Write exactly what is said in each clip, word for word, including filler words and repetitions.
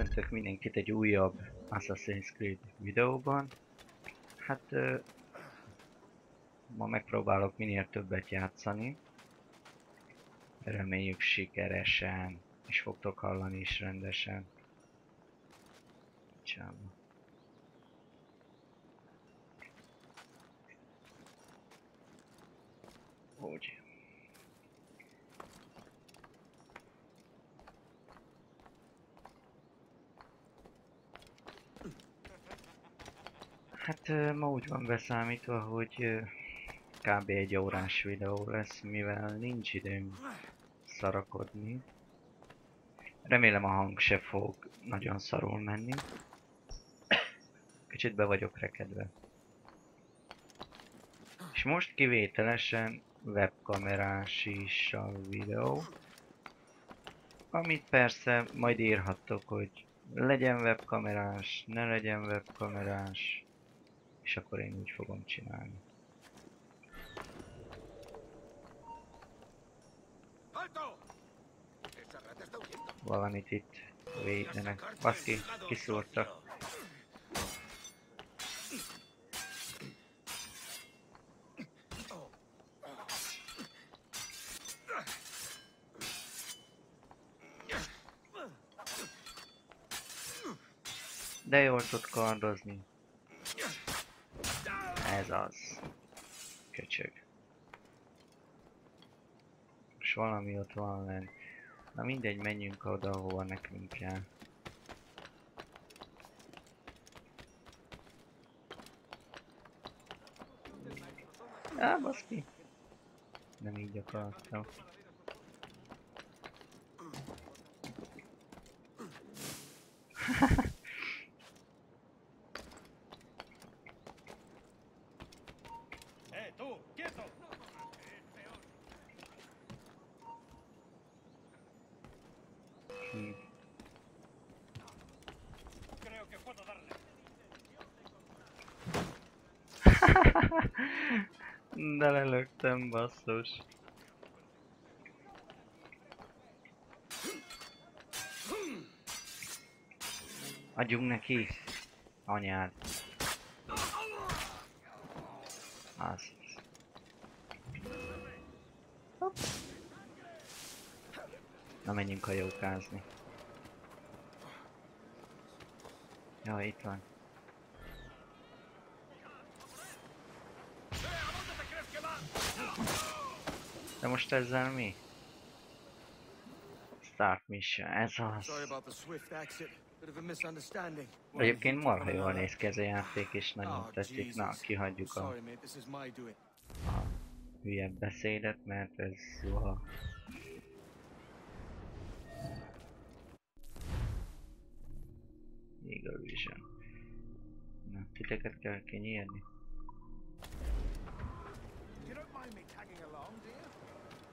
köszöntök mindenkit egy újabb Assassin's Creed videóban. Hát uh, ma megpróbálok minél többet játszani. Reméljük sikeresen, és fogtok hallani is rendesen. Csába. Úgy. Hát ma úgy van beszámítva, hogy kb. egy órás videó lesz, mivel nincs időm szarakodni. Remélem a hang se fog nagyon szarul menni. Kicsit be vagyok rekedve. És most kivételesen webkamerás is a videó. Amit persze majd írhattok, hogy legyen webkamerás, ne legyen webkamerás. És akkor én úgy fogom csinálni. Valamit itt védenek. Baszki, kiszúrtak. De jól tud kardozni. Ez az. Köcsög. És valami ott van lent. Na mindegy, menjünk oda, ahova nekünk kell. Á, baszki! Nem így akartam. De lelöktem, basszus. Adjunk neki, anyád. Azt. Na menjünk hajókázni. Jaj, itt van. De most ezzel mi? Start mission, ez az. Egyébként marha jól néz ki ez a játék, és nagyon tetszik. Na, kihagyjuk a, a hülyebb beszédet, mert ez zuha. Eagle Vision. Na, titeket kell kinyírni.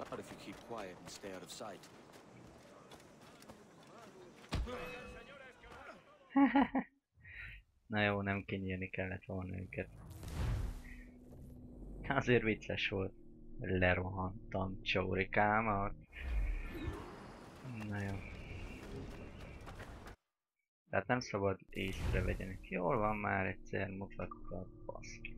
Not if you keep quiet and stay out of sight. Na jó, nem kinyírni kellett volna őket. Azért vicces volt. Lerohantam csórikámat. Na jó. Tehát nem szabad észrevegyenek. Jól van már, egyszer mutatok a baszki.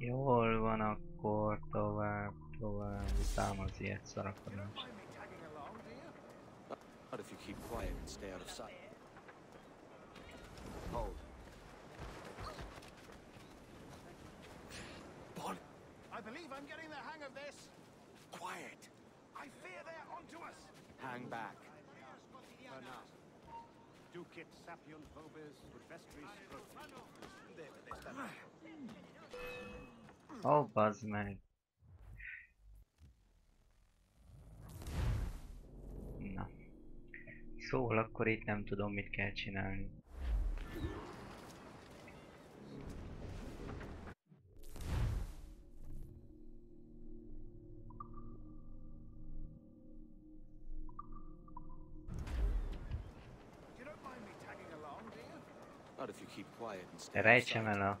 Jól van, akkor tovább, tovább, utálom az ilyet szarakodást. Ó, bazd meg! Na. Szóval akkor itt nem tudom, mit kell csinálni. Rejtsem el a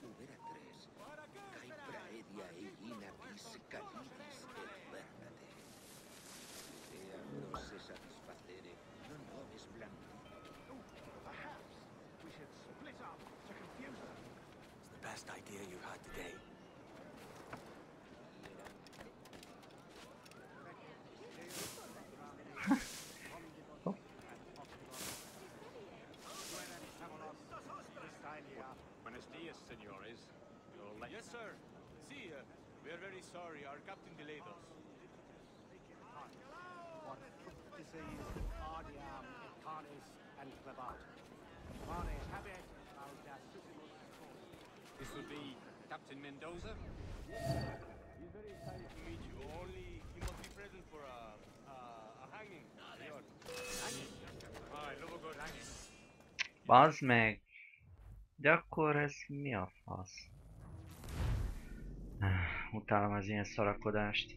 Volver atrás. Cae praedia egina vis calivis eternate. Dea no se satisfacere, non noves blandito. Perhaps we should split up to confuse them. It's the best idea you've had today. Oh. Buenos dias, senores. Yes, sir. See, uh, we are very sorry. Our captain delayed us. What disease, ardiam, carnis, and clavato. Carnis habet, audacissimus cor. This would be Captain Mendoza? Yes, sir. He's very excited to meet you. Only he must be present for a, a, a hanging. Hanging? Alright, love a good hanging. Bazd meg! De akkor ez mi a fasz? Utálom az ilyen szarakodást.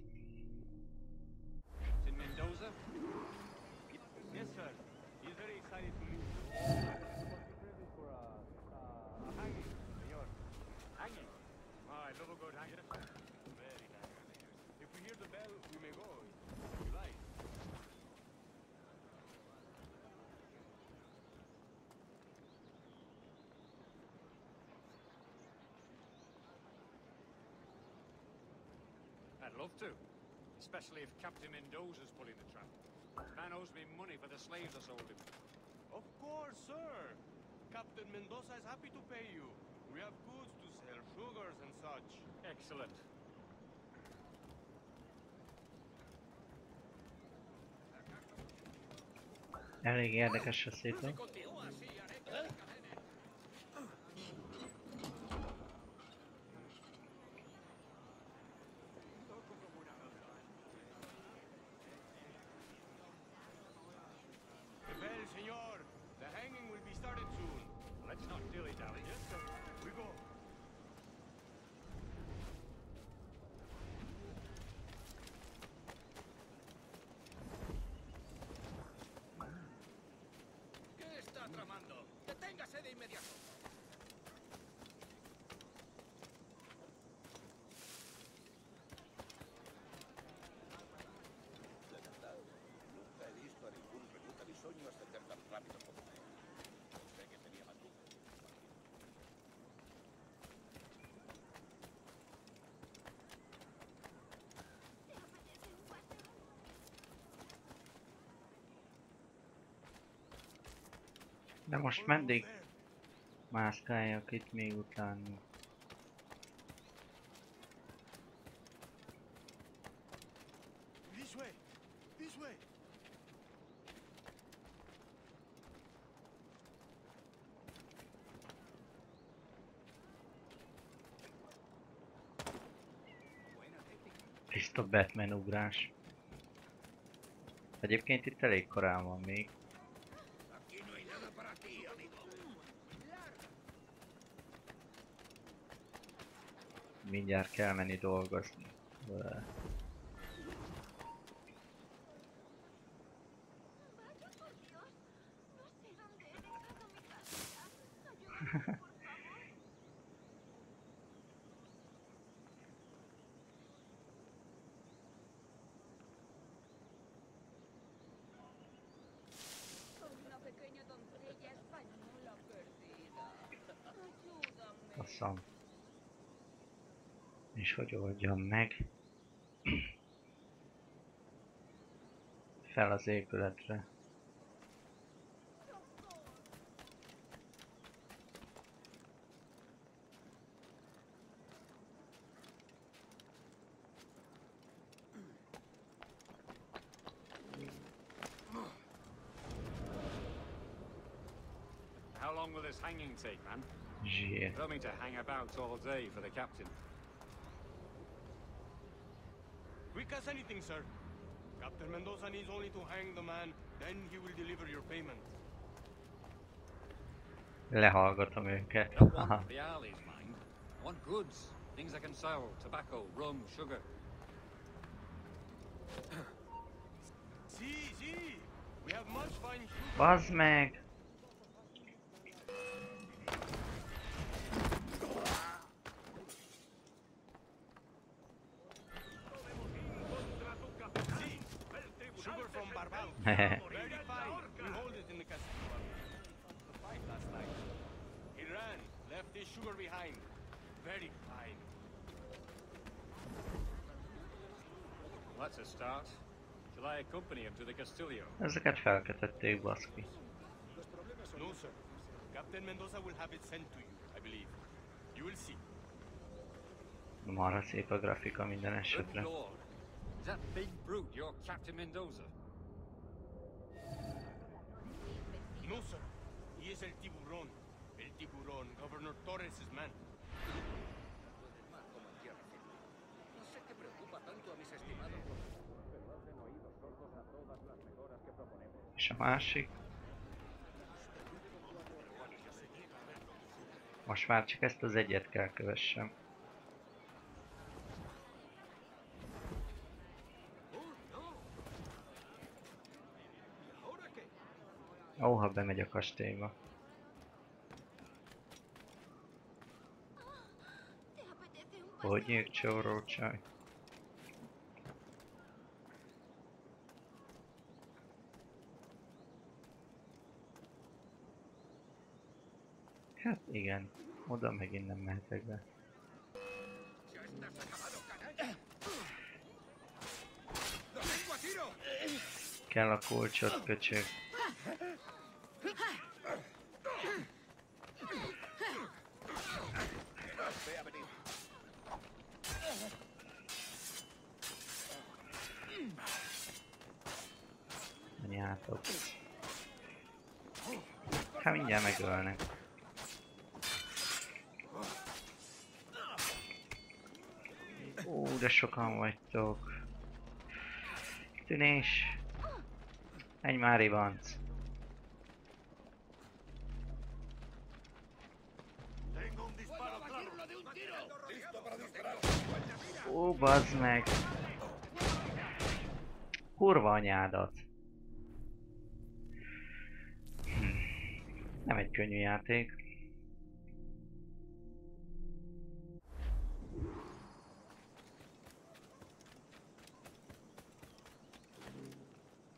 I'd love to, especially if Captain Mendoza's pulling the trap. This man owes me money for the slaves I sold him. Of course, sir. Captain Mendoza is happy to pay you. We have goods to sell, sugars and such. Excellent. Elég érdekes a szépen. De most meddig mászkáljak itt még utána? Tiszta Batman ugrás. Egyébként itt elég korán van még. Mindjárt kell menni dolgozni. De... És hogy oldjam meg fel az épületre. How long will this hanging take, man? Shit. Tell me to hang about all day for the captain. Quick as anything, sir. Captain Mendoza needs only to hang the man, then he will deliver your payment. Lehallgatom őket. The alley's mine. I want goods, things I can sell, tobacco, rum, sugar. See, see. Bazd meg! Ezeket felkötötték, baszki. No, sir. Captain Mendoza will have it sent to you, I believe. You will see. Marha szép a grafika minden esetre. That big brute, your Captain Mendoza. No, sir. He is El Tiburón. El Tiburón, Governor Torres' man. No sé qué preocupa tanto a mis estimados. És a másik. Most már csak ezt az egyet kell kövessem. Ó, ha bemegy a kastélyba. Hogy nyílt csóró csaj. Hát igen, oda megint nem mehetek be. Kell a kulcsot, köcsög. Anyátok. Hát mindjárt megölnek. Ó, de sokan vagytok. Tűnés. Egy már ribanc. Ó, bazd meg. Kurva anyádat. Hm. Nem egy könnyű játék.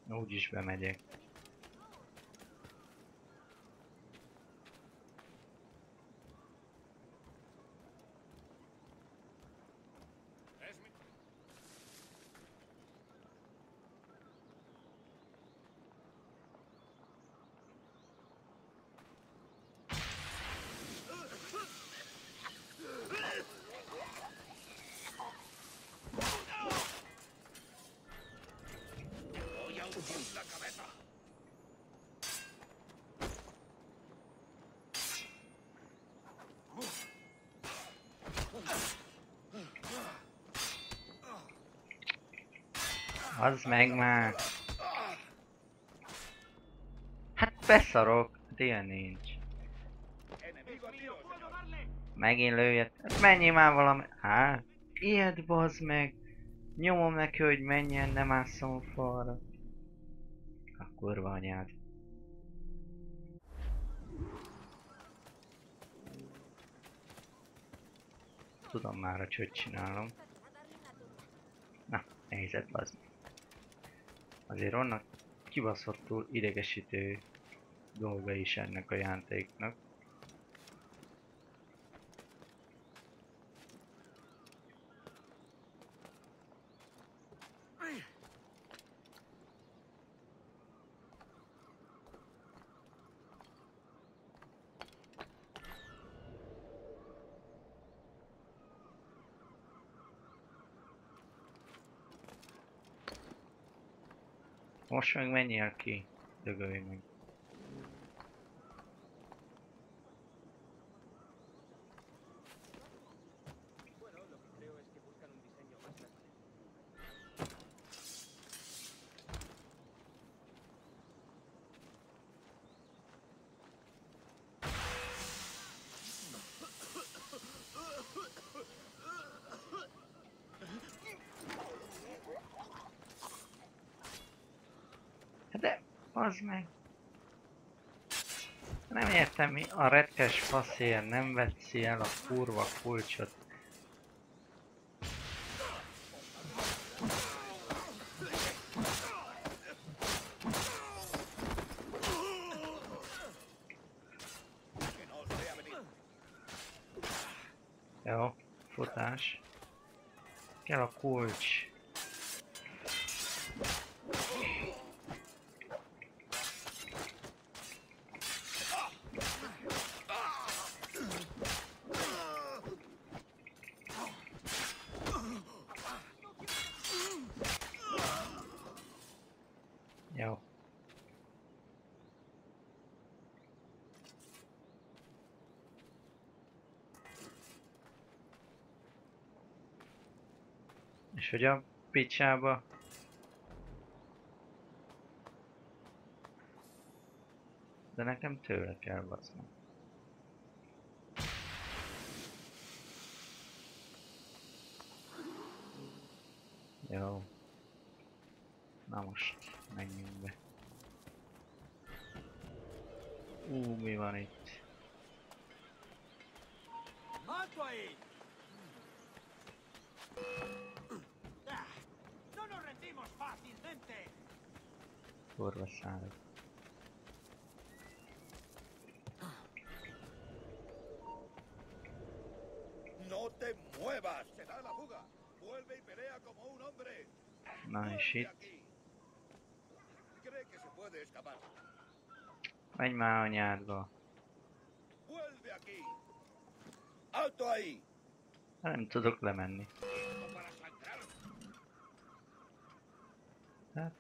Úgy is bemegyek. Az meg már. Hát beszarok, de ilyen nincs. Megint lőjött. Menj már valami. Hát, ilyet bazd meg. Nyomom neki, hogy menjen, nem ásszom falra. A kurva anyád. Tudom már, hogy hogy csinálom. Na, helyzet bazd meg. Azért onnan kibaszottul idegesítő dolga is ennek a játéknak. Most meg menjél ki, dögölj meg. Bazd meg. Nem értem, mi a retkes faszért nem veszi el a kurva kulcsot. Jó, futás. Kell a kulcs. Hogy a picsába. De nekem tőle kell basznom. Jó. Na most menjünk be. Ú, mi van itt? Kurva szállok. Na és itt. Menj már anyádba. Nem tudok lemenni. Hát.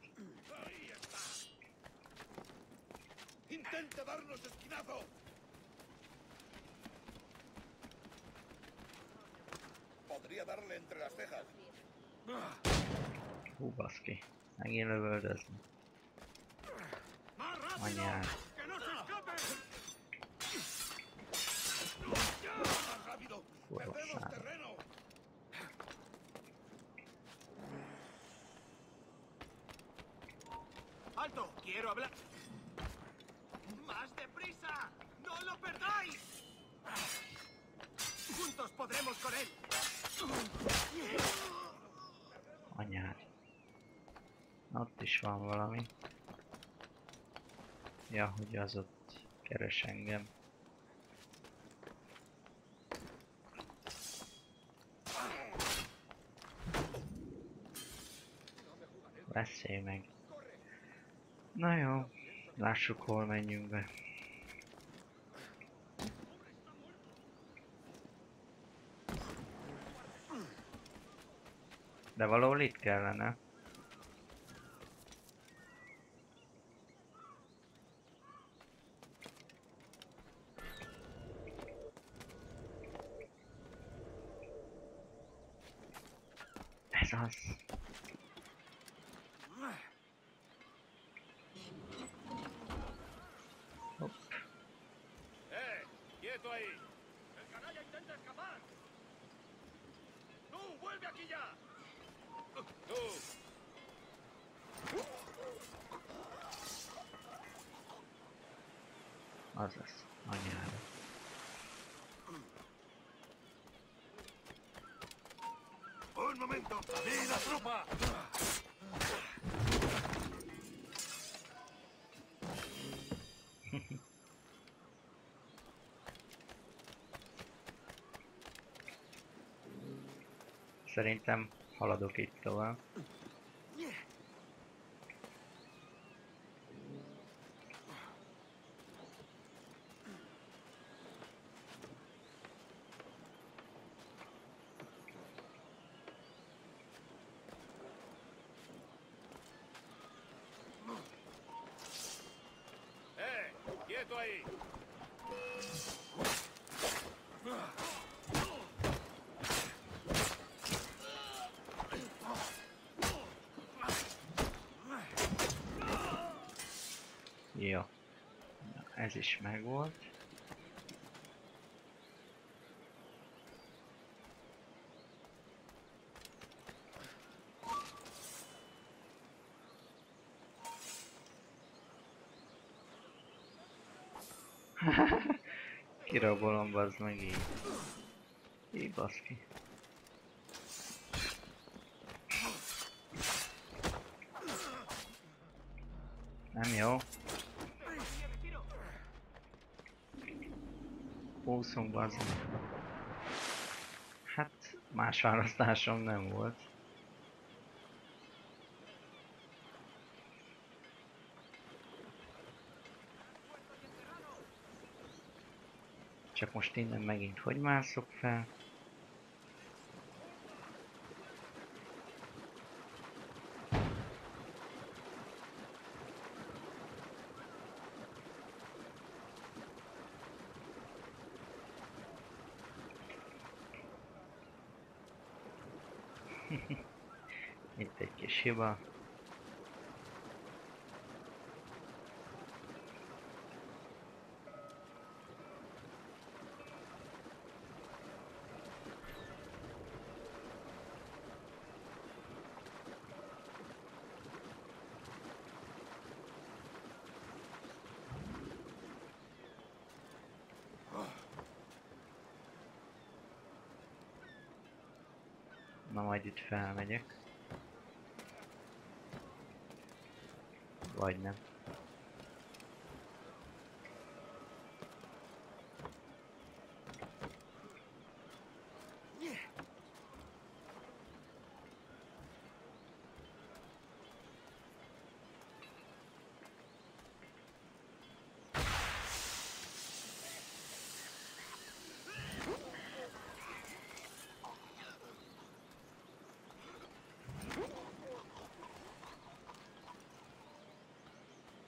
Hú, baszki, megint lövöldözni. Anyád. Kurva száll. Alto, quiero hablar. ¡Más deprisa! ¡No lo perdáis! ¡Juntos podremos con él! Anyád. Ott is van valami. Ja, hogy az ott keres engem. Beszélj meg. Na jó. Lássuk, hol menjünk be. De valahol itt kellene. Ez az. Azaz, anyára. Un momento, vi la tropa. Szerintem haladok itt tovább. Jó, na, ez is megvolt. Kirabolom, bazd meg így. Így baszki. Nem jó. Húszunk, bazd meg. Hát más választásom nem volt. Csak most innen megint hogy mászok fel? Itt egy kis hiba. Na majd itt felmegyek. Vagy nem.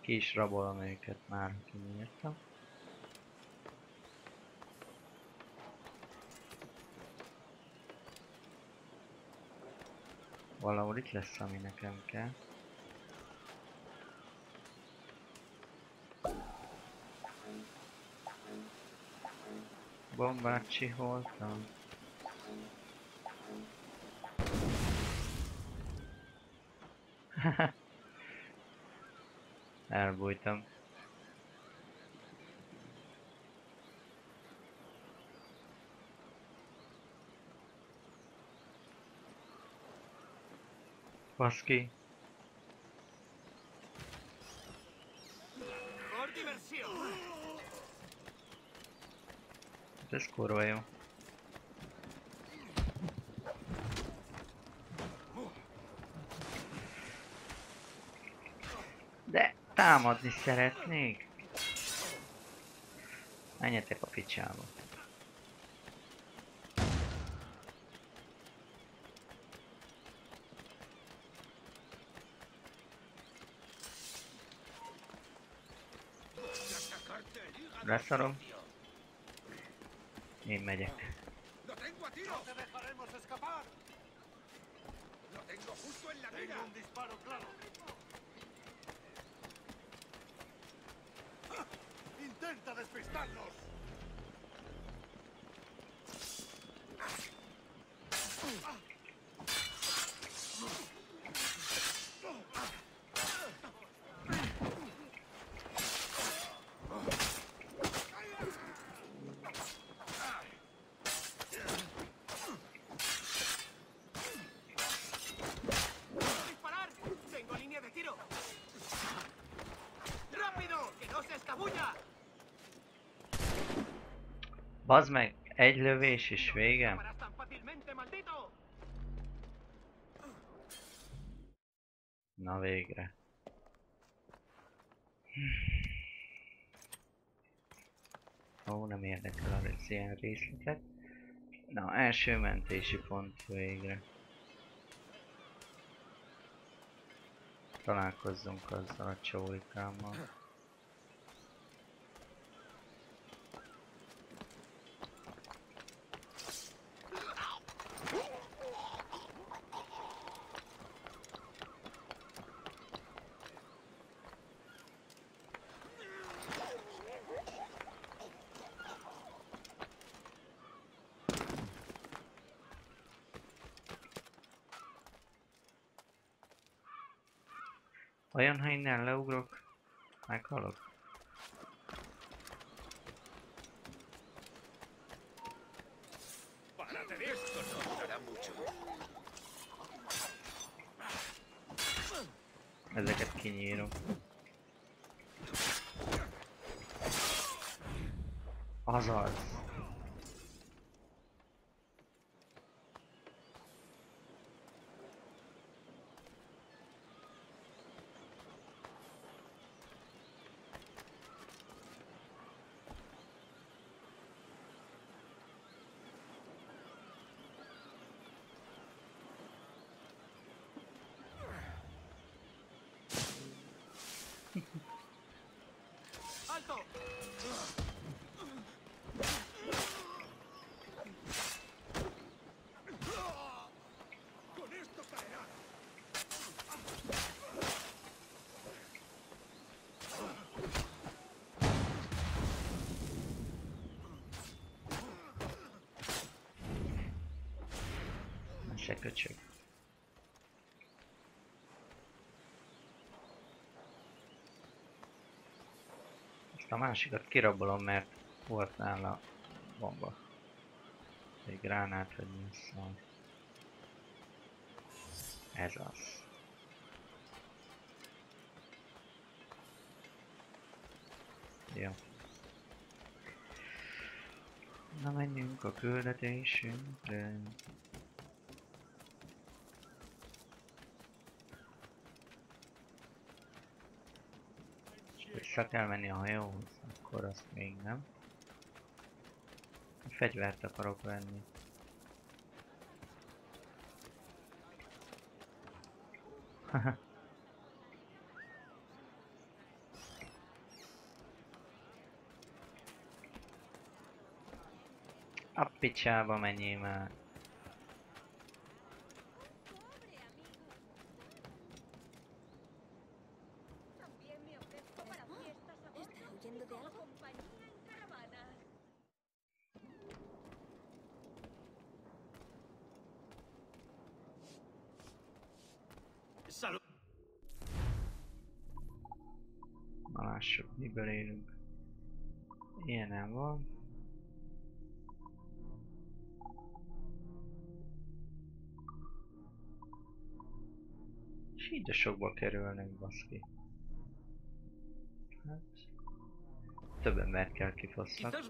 Ki is rabolom őket már, kinyírtam. Valahol itt lesz, ami nekem kell. Bombát csiholtam. Elbújtam. Baszki. Ez kurva jó. Támadni szeretnék? Menjetek a picsába. Leszarom. Én megyek. Intenta despistarnos. Disparar. Tengo línea de tiro. Rápido, que no se escabulla. Bazd meg, egy lövés és vége. Na végre. Ó, nem érdekel az ilyen részletet. Na, első mentési pont végre. Találkozzunk azzal a csólikámmal. Vajon ha innen leugrok, meghalok? Ezeket kinyírom. Azaz. Se köcsög. Ezt a másikat kirabolom, mert volt nála bomba. Egy gránát, vagy mi szó. Ez az. Jó. Na menjünk a küldetésünkre. Vissza kell menni a hajóhoz, akkor azt még nem. Fegyvert akarok venni. A picsába menjél már. Miből élünk? Ilyen nem van. És így de sokba kerülnek, baszki. Hát... több embert kell kifosszak.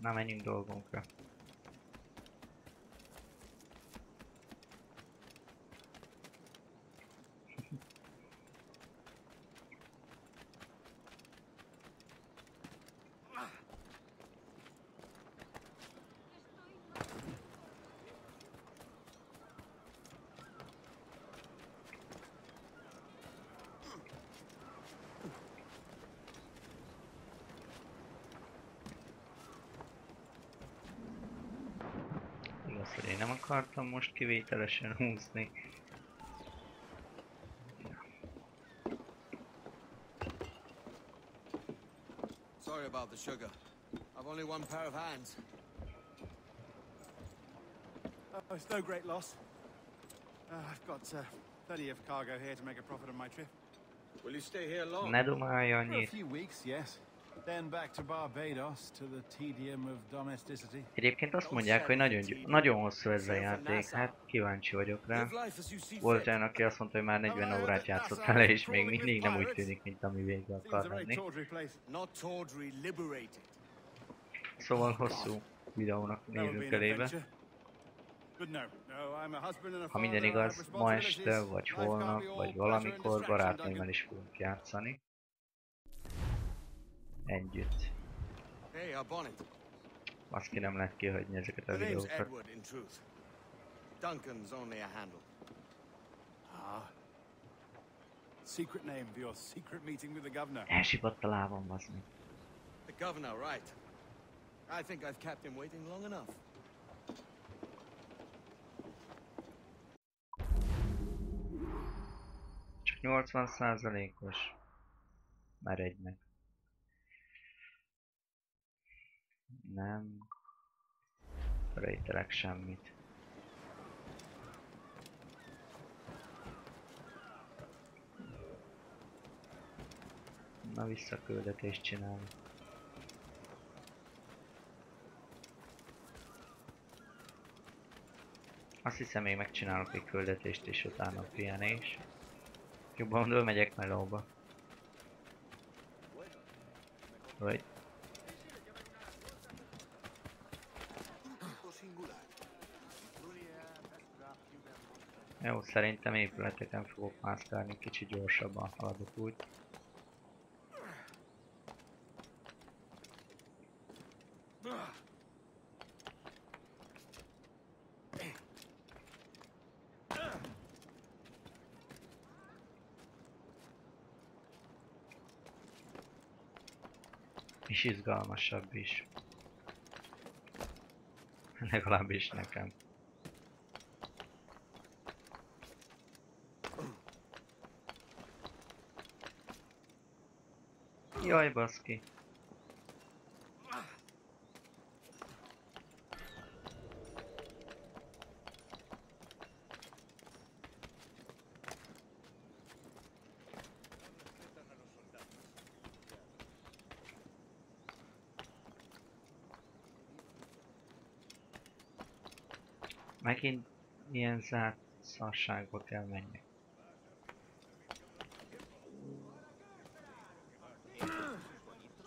Na, menjünk dolgunkra. Én nem akartam most kivételesen húzni. Sorry about the sugar. I've only one pair of hands. Oh, it's no great loss. Uh, I've got uh, plenty of cargo here to make a profit on my trip. Will you stay here long? For a few weeks, yes. Then back to Barbados to the tedium of domesticity. Egyébként azt mondják, hogy nagyon, nagyon hosszú ez a játék, hát kíváncsi vagyok rá. Volt olyan, aki azt mondta, hogy már negyven órát játszott vele, és még mindig nem úgy tűnik, mint ami végre akar lenni. Szóval hosszú videónak nézünk elébe. Ha minden igaz, ma este, vagy holnap, vagy valamikor barátnőmmel is fogunk játszani. Együtt. Baszki, nem lehet kihagyni ezeket a videókat. Edward, in truth. Duncan's only a handle. Ah. Secret name for your secret meeting with the governor. Elsipadt a lábam, baszki. The governor, right? I think I've kept him waiting long enough. Csak nyolcvan százalékos. Már egynek. Nem rejtelek semmit. Na, visszaküldetést csinálunk. Azt hiszem, én megcsinálok egy küldetést és utána pihenés. Jobban megyek melóba. Vagy... Jó, szerintem épületeken fogok mászkálni, kicsit gyorsabban haladok úgy. És izgalmasabb is. Legalábbis nekem. Jaj, baszki. Megint ilyen zárt szarságba kell menjek.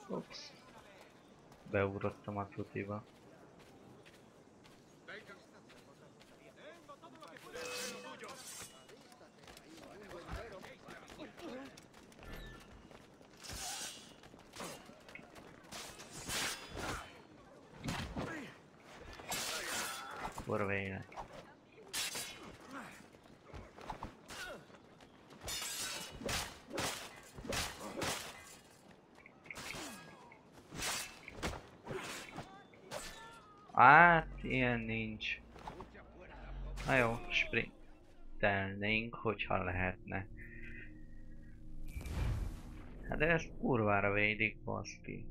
Ups. Beugrottam a tutiba. Kurva élet. Hát, ilyen nincs. Na jó, sprintelnénk, hogyha lehetne. Hát de ezt kurvára védik, baszki.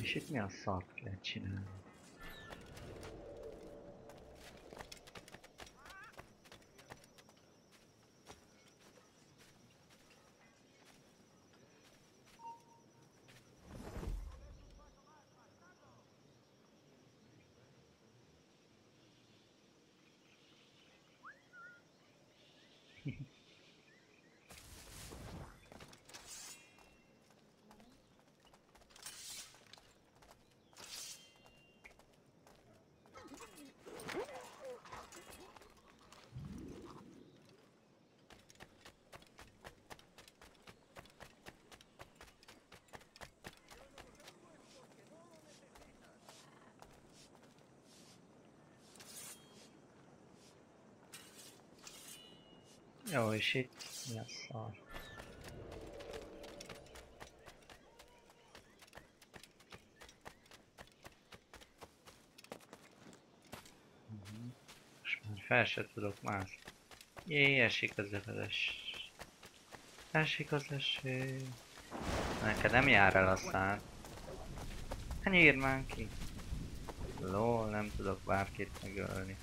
És itt mi a szart kell csinálni? Jó, és itt mi a szar? Most már fel se tudok más. Jé, esik az öveles. Esik az eső. Neked nem jár el a szád. Ne nyírd már ki. Lol, nem tudok bárkit megölni.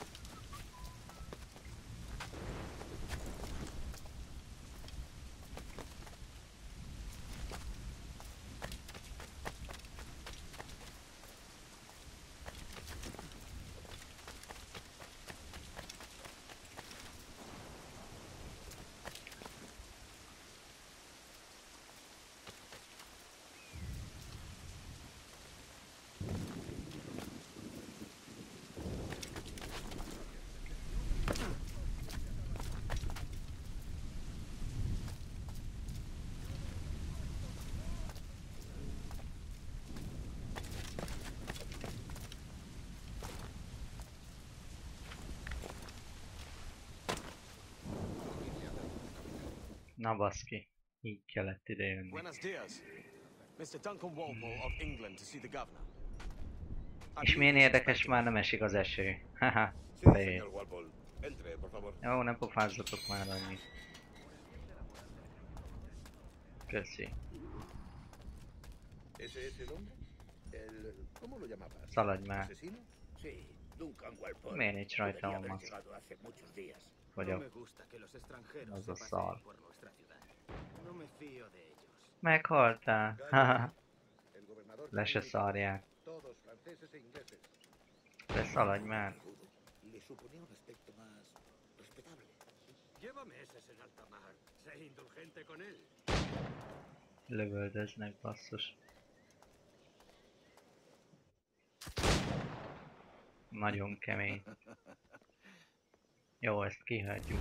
Na baszki, így kellett idejönni. Buenos dias. mister Duncan Walpole of England to see the governor. És milyen érdekes, már nem esik az eső. Haha, fejé. Jó, nem pofázzatok már annyit. Köszi. Szaladj már. Miért nincs rajta a maszk? Vagy a... az a szar. Meghaltál? Haha. Le se szarják. De szaladj már. Lövöldöznek, basszus. Nagyon kemény. Jó, ezt kihagyjuk.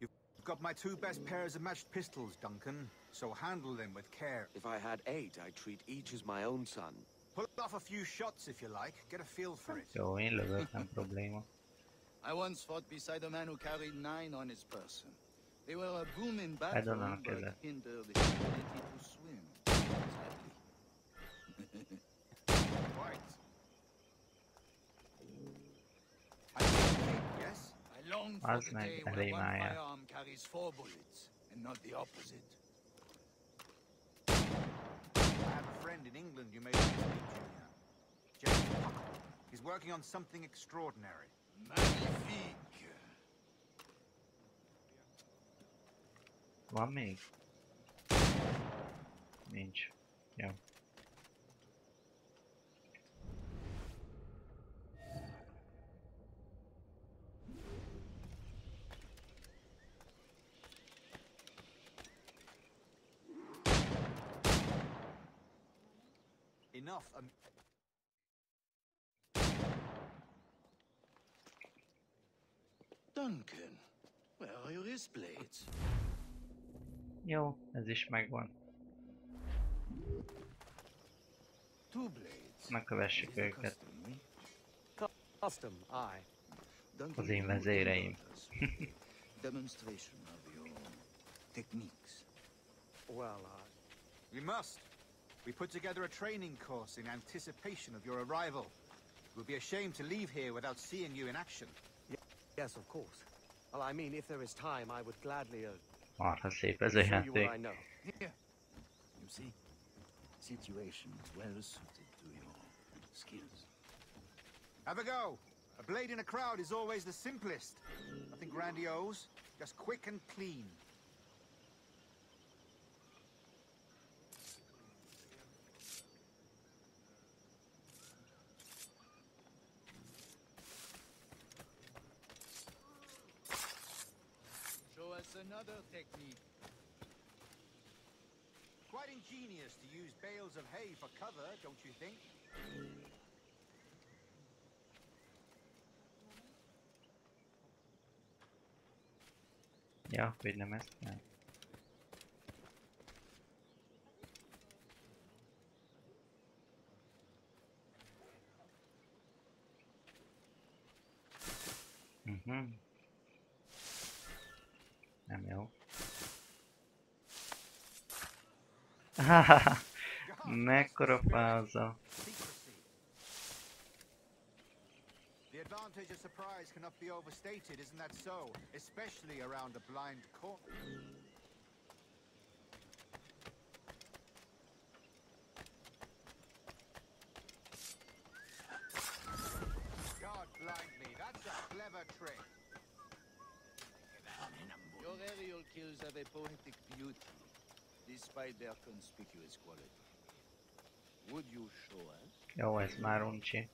You've got my two best pairs of matched pistols, Duncan. So handle them with care. If I had eight, I'd treat each as my own son. Pull off a few shots if you like. Get a feel for it. Jó, én lövök, nem probléma. I once fought beside a man who carried nine on his person. They were a boom in battle, but hindered the ability to swim. Right. I yes. I long for the day when one firearm carries four bullets and not the opposite. I have a friend in England you may meet, Junior. James Puckle. He's working on something extraordinary. Magnifique. Van még? Nincs. Jó. Enough. Um... Duncan, where are your wristblades? Jó, ez is megvan. Megkövessük őket. Az én vezéreim. We put together a training course in anticipation of your arrival. It would be a shame to leave here without seeing you in action. Yes, of course. Well, I mean, if there is time, I would gladly. Ah, that's it. That's it. I know. Here, you see, situation well suited to your skills. Have a go. A blade in a crowd is always the simplest. Nothing grandiose, just quick and clean. Another technique. Quite ingenious to use bales of hay for cover, don't you think? Yeah, wait a minute. Yeah. Mm-hmm. Nem jó. Hahaha, mekkora fáza. The advantage of surprise cannot be overstated, isn't that so? Especially around a blind corner. God blind me, that's a clever trick. Your aerial kills have a poetic beauty, despite their conspicuous quality. Would you show us? Jó, ez már uncsi.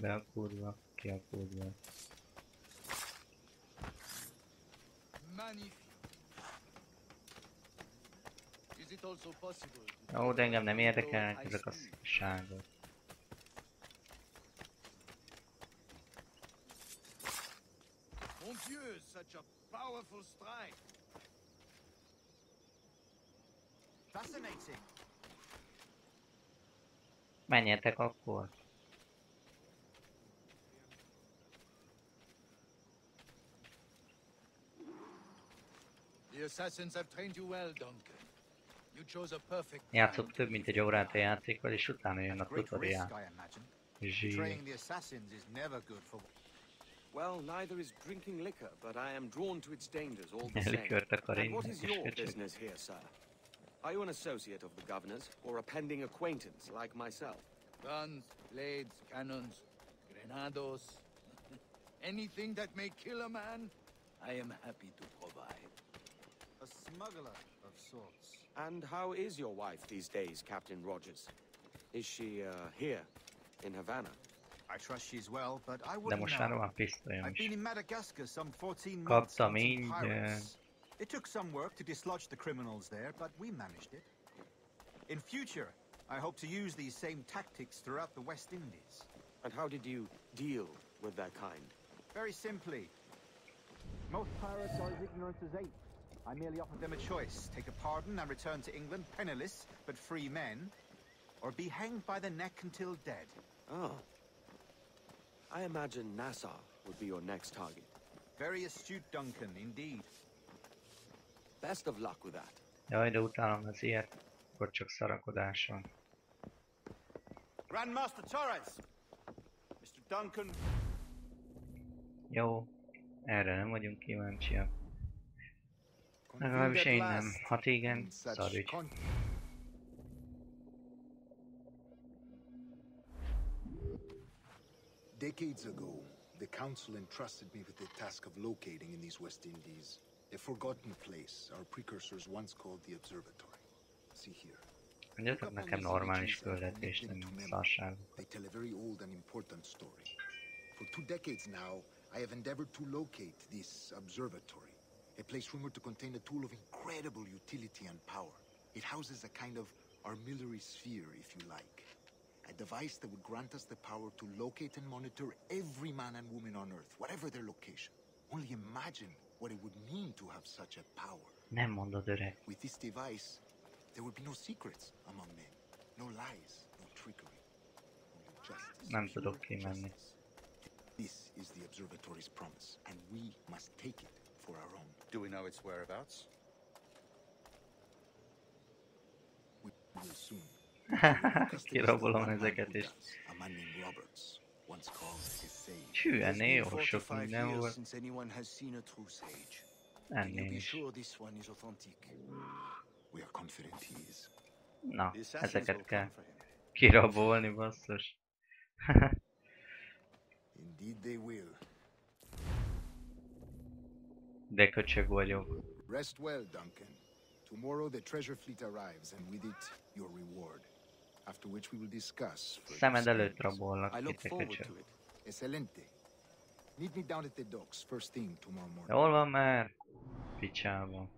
Be a kurva, ki a kurva. Ó, de engem nem érdekelnek ezek a szárságok. Such a powerful strike. Fascinating. Menjetek akkor. The assassins have trained you well, Duncan. You chose a perfect. Játszok több mint egy órát a játékkal, és utána jön a tutoriál. Zsír. Well, neither is drinking liquor, but I am drawn to its dangers all the same. And what is your business here, sir? Are you an associate of the governor's, or a pending acquaintance like myself? Guns, blades, cannons, grenados, anything that may kill a man, I am happy to provide. A smuggler of sorts. And how is your wife these days, Captain Rogers? Is she uh, here, in Havana? I trust she's well, but I wouldn't know. I've been in Madagascar some fourteen months. It took some work to dislodge the criminals there, but we managed it. In future, I hope to use these same tactics throughout the West Indies. And how did you deal with their kind? Very simply. Most pirates are as ignorant as apes. I merely offered them a choice: take a pardon and return to England penniless, but free men, or be hanged by the neck until dead. Oh. I imagine Nassau would be your next target. Very astute, Duncan, indeed. Best of luck with that. Jaj, de utálom az ilyet, akkor csak szarakodás van. Grandmaster Torres! mister Duncan! Jó, erre nem vagyunk kíváncsiak. Legalábbis én nem. Hát igen, szarügy. Decades ago, the Council entrusted me with the task of locating in these West Indies a forgotten place our precursors once called the observatory. See here. Mondjatok nekem normális küldetést, nem szarság. They tell a very old and important story. For two decades now, I have endeavored to locate this observatory, a place rumored to contain a tool of incredible utility and power. It houses a kind of armillary sphere, if you like. A device that would grant us the power to locate and monitor every man and woman on Earth, whatever their location. Only imagine what it would mean to have such a power. Nem mondod, öreg. With this device, there would be no secrets among men, no lies, no trickery, only justice. Nem tudok kimenni. This is the observatory's promise, and we must take it for our own. Do we know its whereabouts? We will soon. Kirabolom ezeket is. Hű, ennél jó sok minden volt. Ennél is. Na, ezeket kell kirabolni, basszus. De köcsög vagyok. Rest well, Duncan. Tomorrow the treasure fleet arrives, and with it your reward. After which we will discuss. Szemed előtt rabollak, itt a köcsög. De hol van már? Picsába.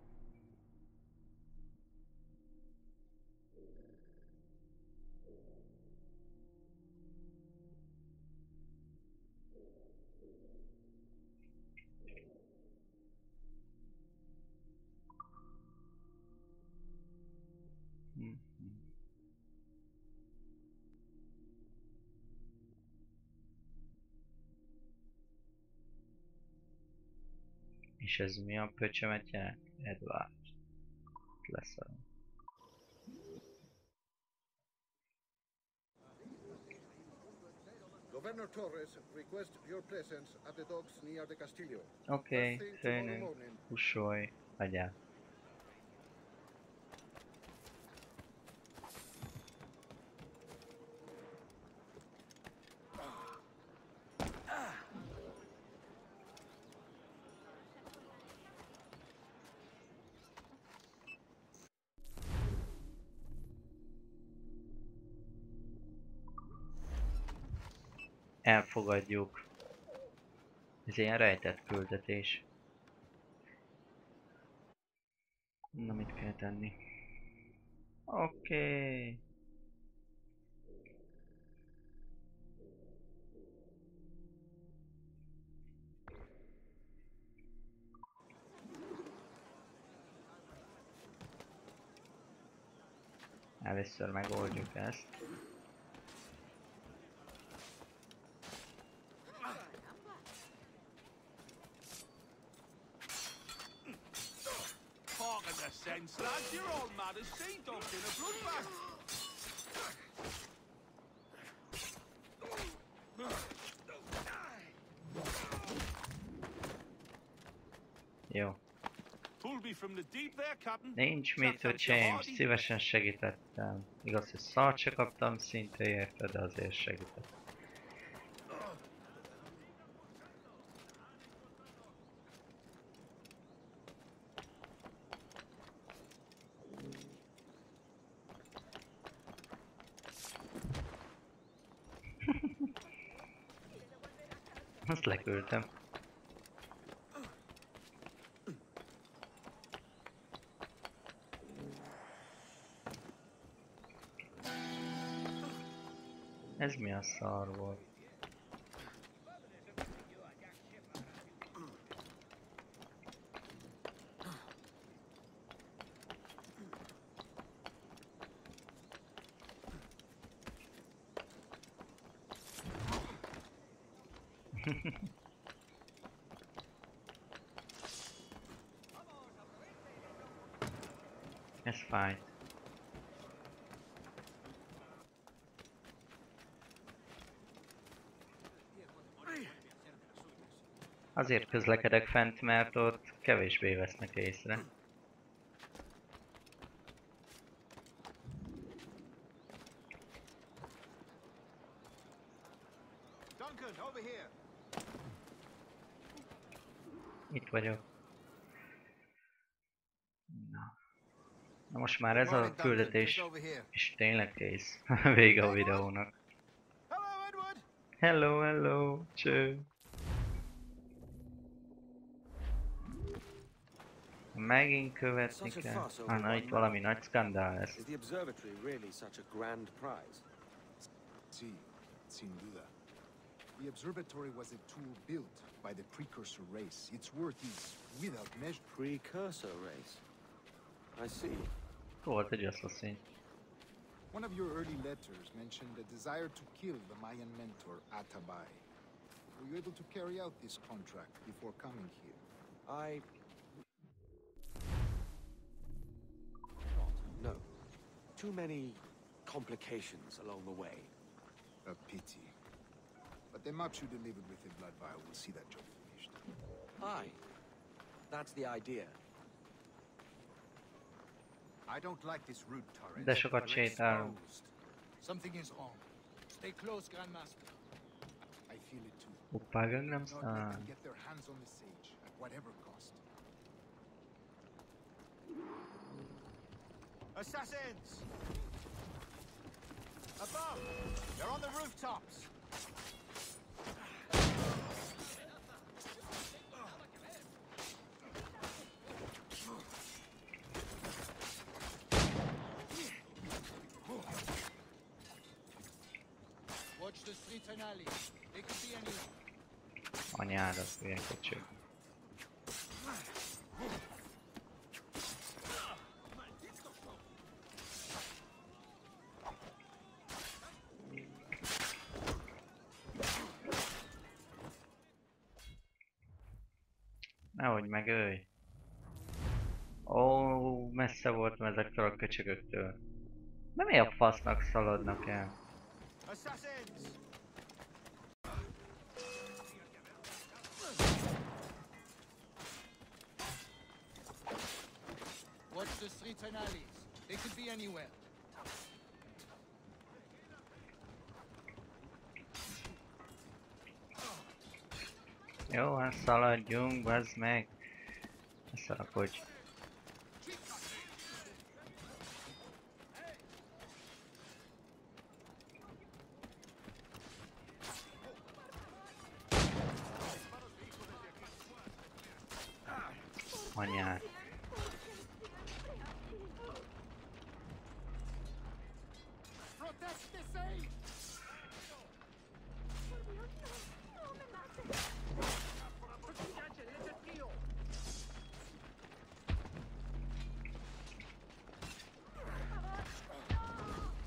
És ez mi a pöcsömet jelent? Edward. Leszel. Governor Torres requests your presence at the docks near the Castillo. Oké, okay, főnök, hussolj, hagyjál. Elfogadjuk. Ez ilyen rejtett küldetés. Na, mit kell tenni? Oké. Okay. Először megoldjuk ezt. sense, lads. You're all mad as sea dogs in a bloodbath. Nincs mit, öcsém, szívesen segítettem. Igaz, hogy szart se kaptam szintén érte, de azért segítettem. Azt leküldtem. Ez mi a szar volt? Ez fájt. Azért közlekedek fent, mert ott kevésbé vesznek észre. Itt vagyok. Na. Na most már ez a küldetés és tényleg kész. Vége a videónak. Hello, Edward! Hello, hello! Cső! Megint követni kell. Ah, na, itt valami nagy skandál lesz. Is the observatory really such a grand prize? Sí, sin duda. The observatory was a tool built by the precursor race. Its worth is without measure. Precursor race. I see. What did you also see? One of your early letters mentioned a desire to kill the Mayan mentor Attabai. Were you able to carry out this contract before coming here? I. No. Too many complications along the way. A pity. But the maps you delivered with the blood vial will see that job finished. Aye. That's the idea. I don't like this route, Torres. That's what she found. Something is wrong. Stay close, Grandmaster. I feel it too. They can get their hands on the sage at whatever cost. Assassins! Above! They're on the rooftops! Watch the street and alley. They could be anyone. On yeah, that's the end picture. Nehogy megölj! Ó, messze voltam ezektől a köcsögöktől. De mi a fasznak szaladnak el? Jó, hát szaladjunk, bazd meg! Ne szarakodj! Anyád!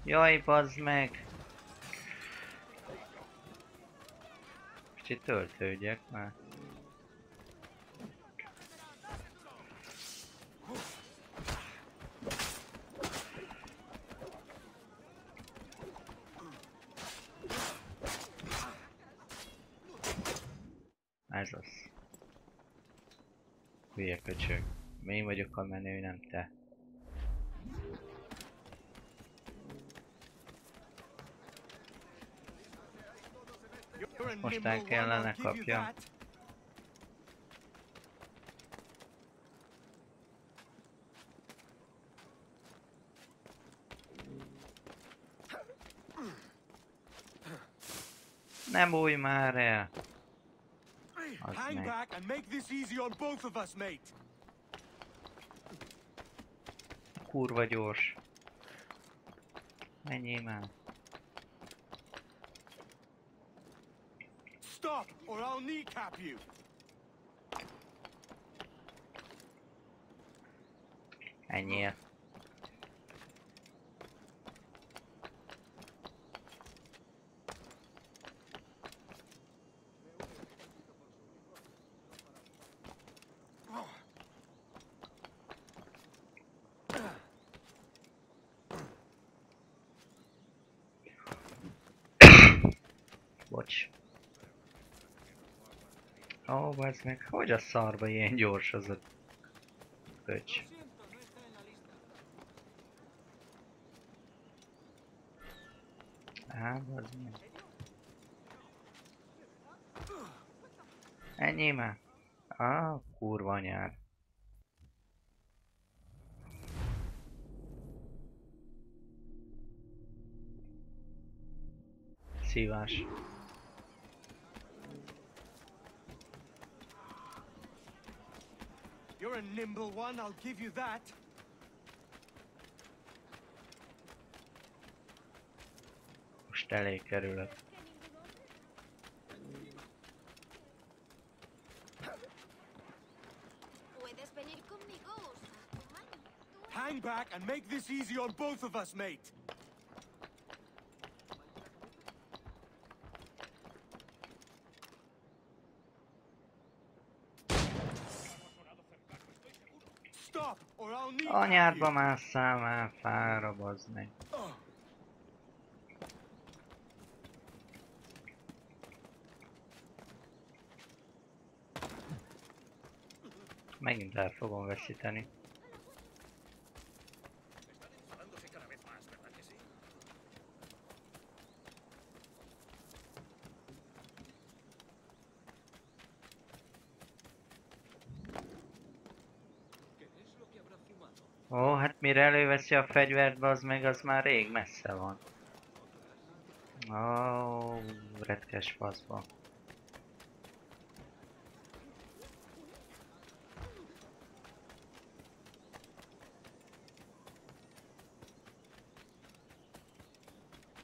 Jaj, bazd meg! Kicsit töltődjek már. Ez az. Hülye köcsög. Én vagyok a menő, nem te. Most el kellene kapja. Nem bújj már el! Hang back and make this easy on both of us, mate. Kurva gyors. Menjél el. Stop or I'll kneecap you. Ennyi. Bocs. Ó, várj meg, hogy a szarba ilyen gyors az a köcs. Á, várj meg. Ennyi már. Á, kurva anyád. Szívás. You're a nimble one, I'll give you that. Most elé kerülök. Hang back and make this easy on both of us, mate. Anyádba másszál már, fára bazni. Megint el fogom veszíteni. Ó, hát mire előveszi a fegyvert, az meg az már rég messze van. Ó, retkes faszba.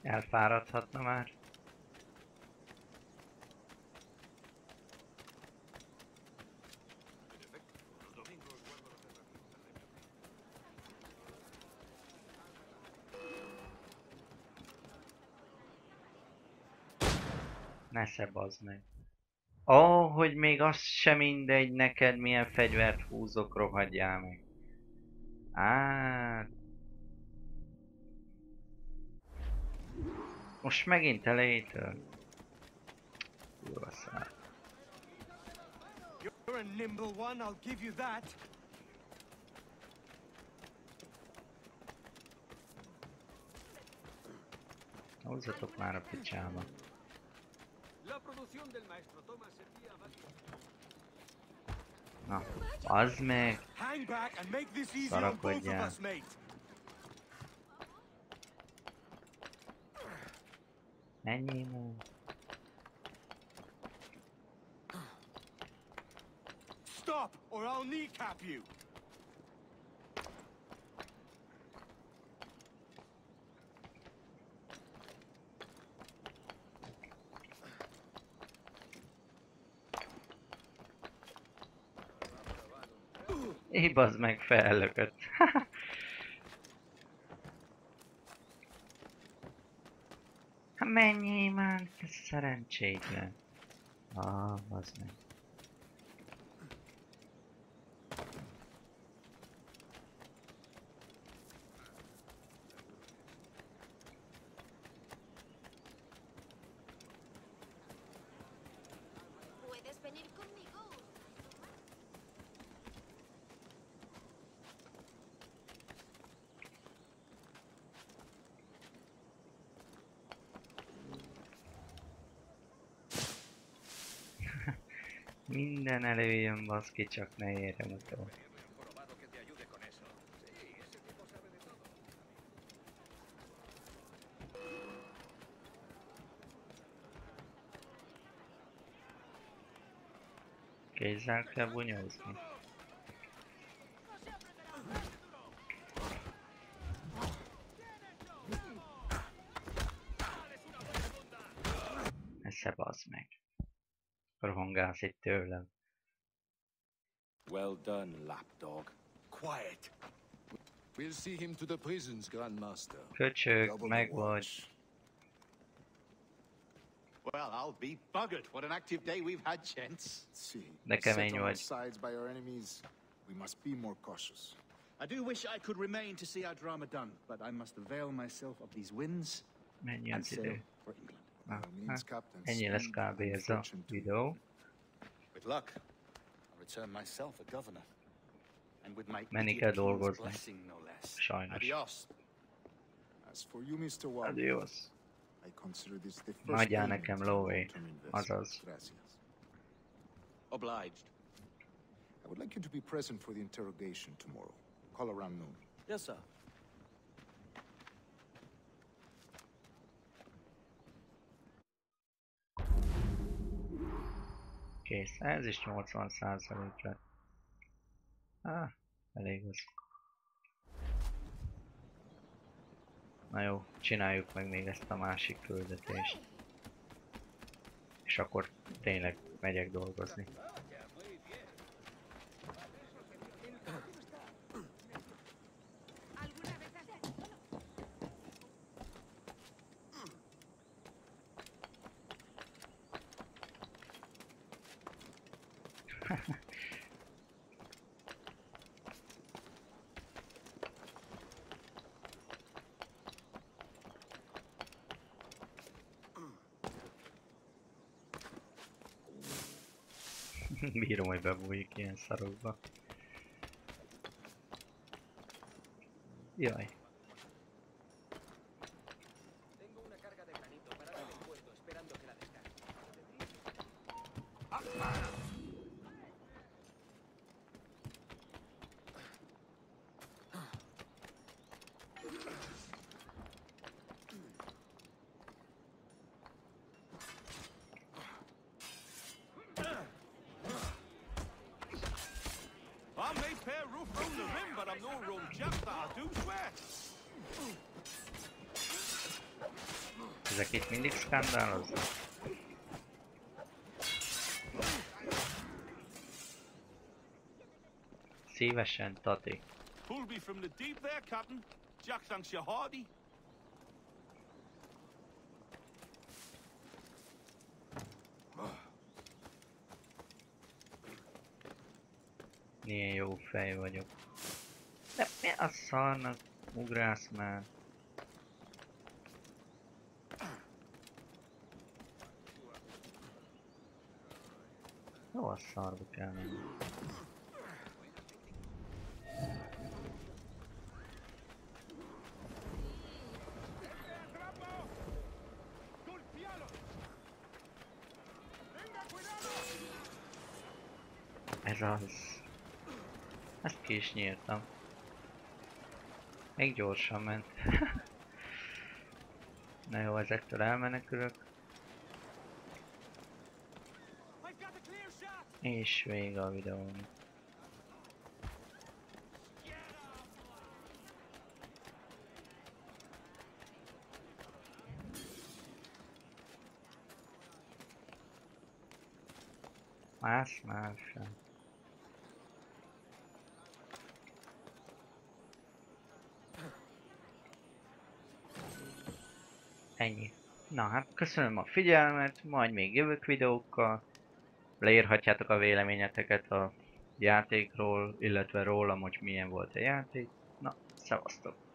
Elfáradhatna már. Nesze bazd meg. Ó, oh, hogy még az sem mindegy neked, milyen fegyvert húzok, rohadjál meg. Á. Most megint elejétől. Kurva szár. You're a nimble one, I'll give you that. Húzzatok már a picsába. Na, az meg! Szarakodjál! Menjél már! Stop, or I'll kneecap you! Éh, bazd meg, fellökött. Hát menjél már, ez szerencsétlen. Ah, bazd meg. Minden előjön, baszki, csak ne érjem a tól. Kézzel kell bunyózni. Ne se bassz meg. Rohangálsz itt tőlem. Well done, lapdog. Quiet. We'll see him to the prisons, Grandmaster. Köcsög, meg vagy. Well, I'll be buggered. What an active day we've had, gents. De kemény vagy. We must be more cautious. I do wish I could remain to see our drama done, but I must avail myself of these wins and sail for England. Ennyi lesz kb. Ez a videó. Menni kell dolgozni. Sajnos. Adiós. Nagyjál nekem lóvé. Azaz. I would like you to be present for the interrogation tomorrow. Call around noon. Yes, sir. Kész, ez is nyolcvan százalék lett. Ah, elég az. Na jó, csináljuk meg még ezt a másik küldetést. És akkor tényleg megyek dolgozni. Bírom, hogy bebújik ilyen szarokba. Jaj. Ezek itt mindig skandáloznak. Szívesen, Tati. Milyen jó fej vagyok. De mi a szarnak ugrálsz már? Jó, a szarba kell menni. Ez az. Ezt ki is nyírtam. Még gyorsan ment. Na jó, ezektől elmenekülök. És vége a videónak. Más már sem. Ennyi. Na hát köszönöm a figyelmet, majd még jövök videókkal. Leírhatjátok a véleményeteket a játékról, illetve rólam, hogy milyen volt a játék. Na, szevasztok!